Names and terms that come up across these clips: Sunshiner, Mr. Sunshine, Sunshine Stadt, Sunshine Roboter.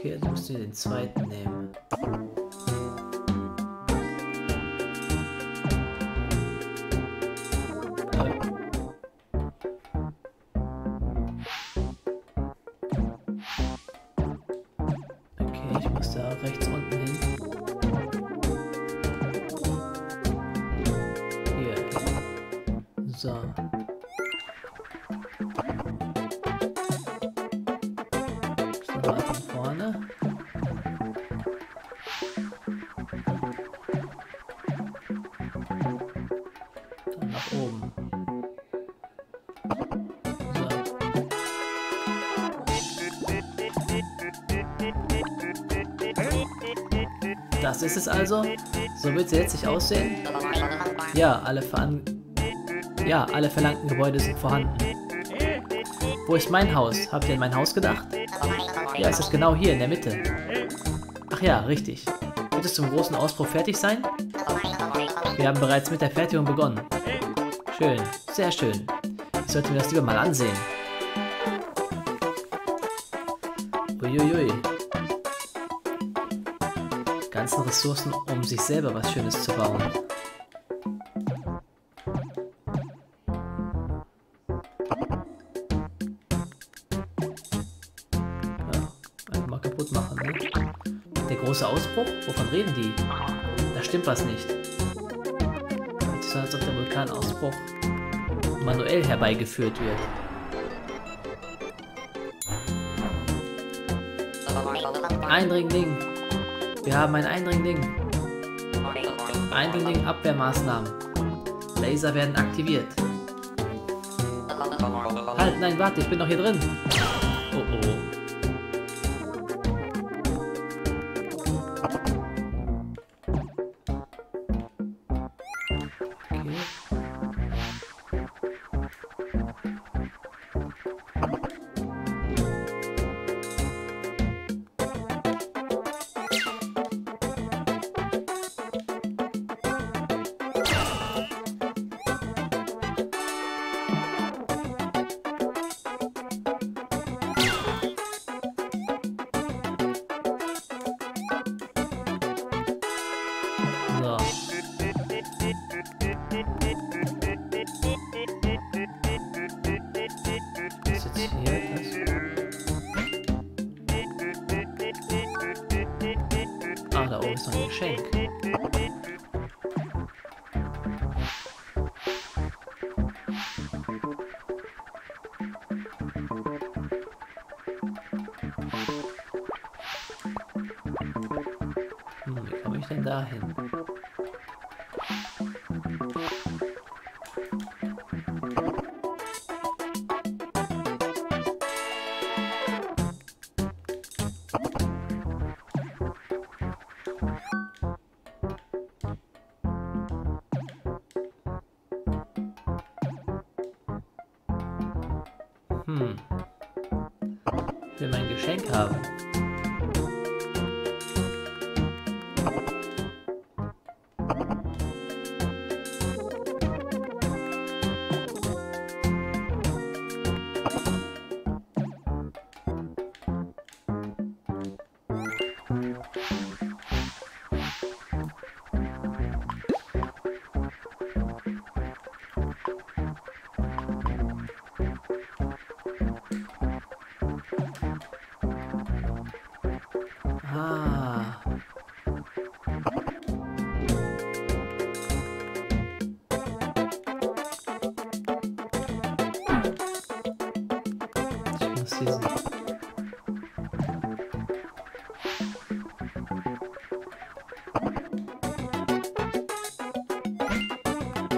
Okay, also müssen wir den zweiten nehmen. Okay, ich muss da rechts unten hin. Hier. So. Das ist es also. So wird es jetzt nicht aussehen. Ja, alle verlangten Gebäude sind vorhanden. Wo ist mein Haus? Habt ihr an mein Haus gedacht? Ja, es ist genau hier in der Mitte. Ach ja, richtig. Wird es zum großen Ausbruch fertig sein? Wir haben bereits mit der Fertigung begonnen. Schön, sehr schön. Ich sollte mir das lieber mal ansehen. Uiuiui. Ganzen Ressourcen, um sich selber was Schönes zu bauen. Ja, einfach mal kaputt machen, ne? Der große Ausbruch? Wovon reden die? Da stimmt was nicht. Hört sich so an, als ob der Vulkanausbruch manuell herbeigeführt wird. Eindringling! Wir haben ein Eindringling. Eindringling-Abwehrmaßnahmen. Laser werden aktiviert. Halt, nein, warte, ich bin noch hier drin. Oh oh. Okay. Da oben ist noch ein Geschenk. Wie komme ich denn da hin? Ich will mein Geschenk haben.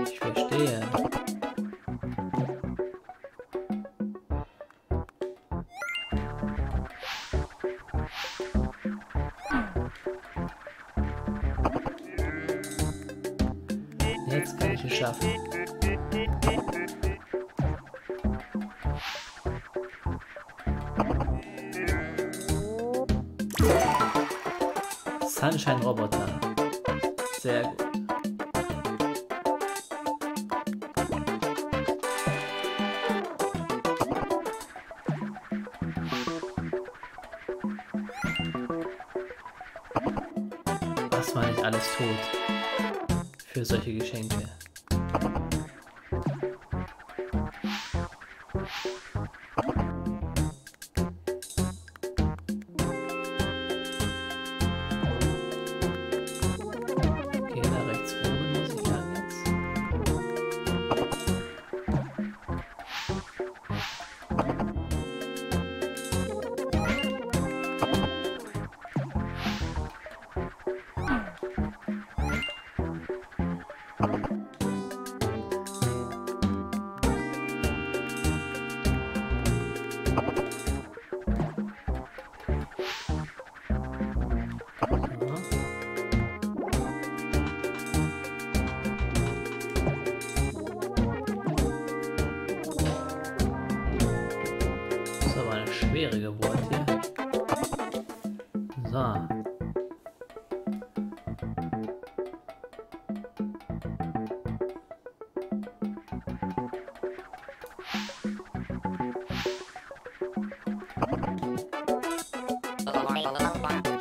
Ich verstehe. Jetzt kann ich es schaffen. Sunshine Roboter. Sehr gut. ist tot. Für solche Geschenke.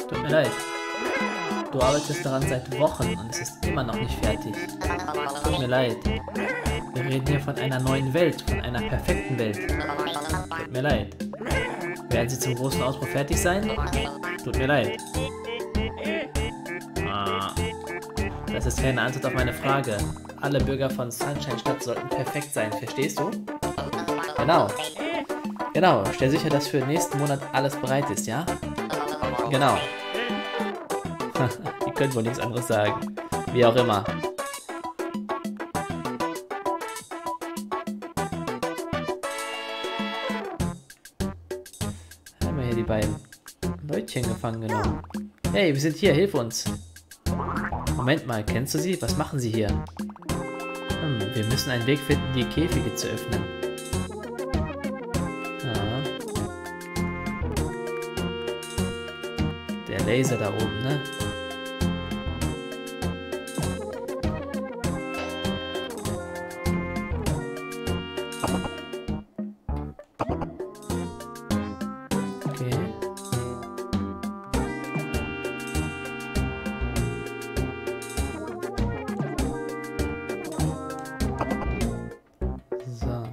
Tut mir leid. Du arbeitest daran seit Wochen und es ist immer noch nicht fertig. Tut mir leid. Wir reden hier von einer neuen Welt, von einer perfekten Welt. Tut mir leid. Werden sie zum großen Ausbruch fertig sein? Tut mir leid. Das ist keine Antwort auf meine Frage. Alle Bürger von Sunshine Stadt sollten perfekt sein, verstehst du? Genau. Genau, stell sicher, dass für den nächsten Monat alles bereit ist, ja? Genau. Ihr könnt wohl nichts anderes sagen. Wie auch immer. Haben wir hier die beiden Leutchen gefangen genommen. Hey, wir sind hier, hilf uns. Moment mal, kennst du sie? Was machen sie hier? Wir müssen einen Weg finden, die Käfige zu öffnen. Laser da oben, ne? Okay. So.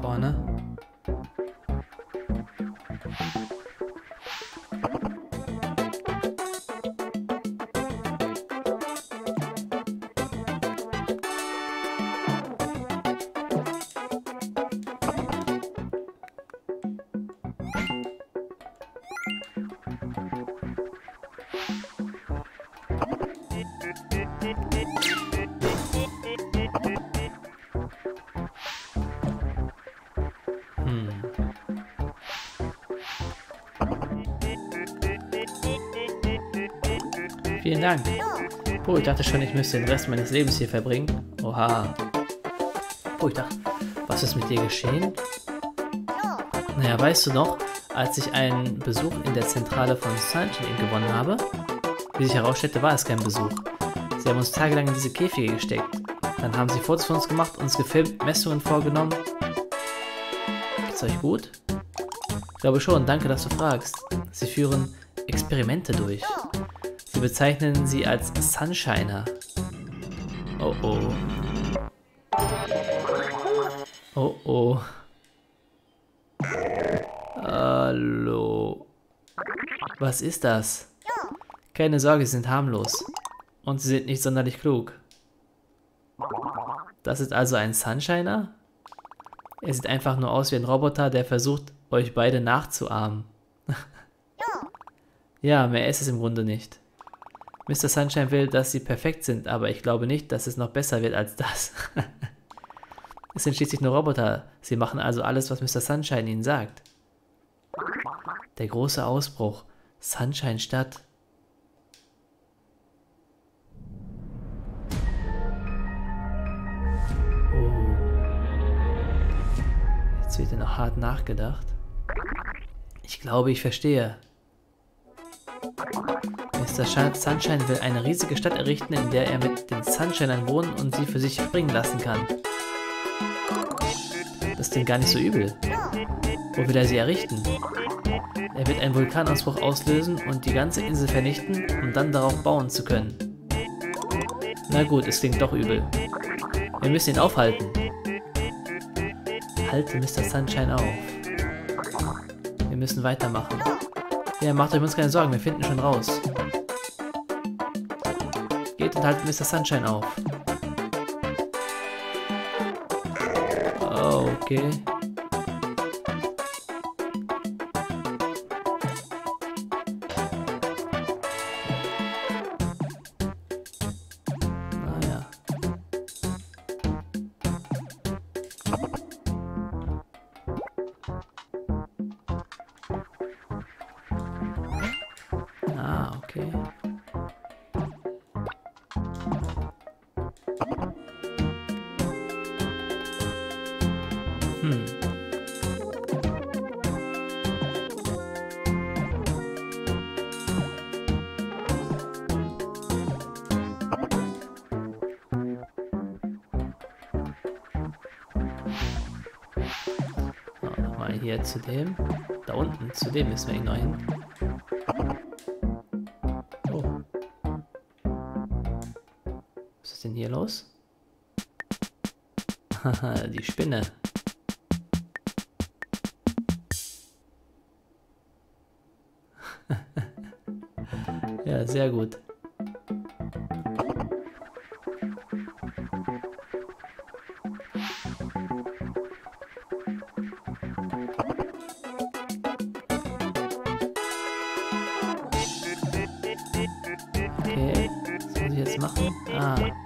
Vorne. Vielen Dank. Oh, ich dachte schon, ich müsste den Rest meines Lebens hier verbringen. Oha. Oh, ich dachte, was ist mit dir geschehen? Naja, weißt du noch, als ich einen Besuch in der Zentrale von Sunshine gewonnen habe? Wie sich herausstellte, war es kein Besuch. Sie haben uns tagelang in diese Käfige gesteckt. Dann haben sie Fotos von uns gemacht, uns gefilmt, Messungen vorgenommen. Geht's euch gut? Ich glaube schon, danke, dass du fragst. Sie führen Experimente durch. Sie bezeichnen sie als Sunshiner. Oh oh. Oh oh. Hallo. Was ist das? Keine Sorge, sie sind harmlos. Und sie sind nicht sonderlich klug. Das ist also ein Sunshiner? Er sieht einfach nur aus wie ein Roboter, der versucht, euch beide nachzuahmen. Ja, mehr ist es im Grunde nicht. Mr. Sunshine will, dass sie perfekt sind, aber ich glaube nicht, dass es noch besser wird als das. Es sind schließlich nur Roboter. Sie machen also alles, was Mr. Sunshine ihnen sagt. Der große Ausbruch. Sunshine Stadt. Oh. Jetzt wird ja noch hart nachgedacht. Ich glaube, ich verstehe. Mr. Sunshine will eine riesige Stadt errichten, in der er mit den Sunshinern wohnen und sie für sich springen lassen kann. Das klingt gar nicht so übel. Wo will er sie errichten? Er wird einen Vulkanausbruch auslösen und die ganze Insel vernichten, um dann darauf bauen zu können. Na gut, es klingt doch übel. Wir müssen ihn aufhalten. Halte Mr. Sunshine auf. Wir müssen weitermachen. Ja, macht euch uns keine Sorgen, wir finden schon raus. Geht und haltet Mr. Sunshine auf. Oh, okay. Okay. Nochmal hier zu dem. Da unten, zu dem müssen wir ihn noch hin. Hier los? Haha, die Spinne. Ja, sehr gut. Okay, was muss ich jetzt machen? Ah.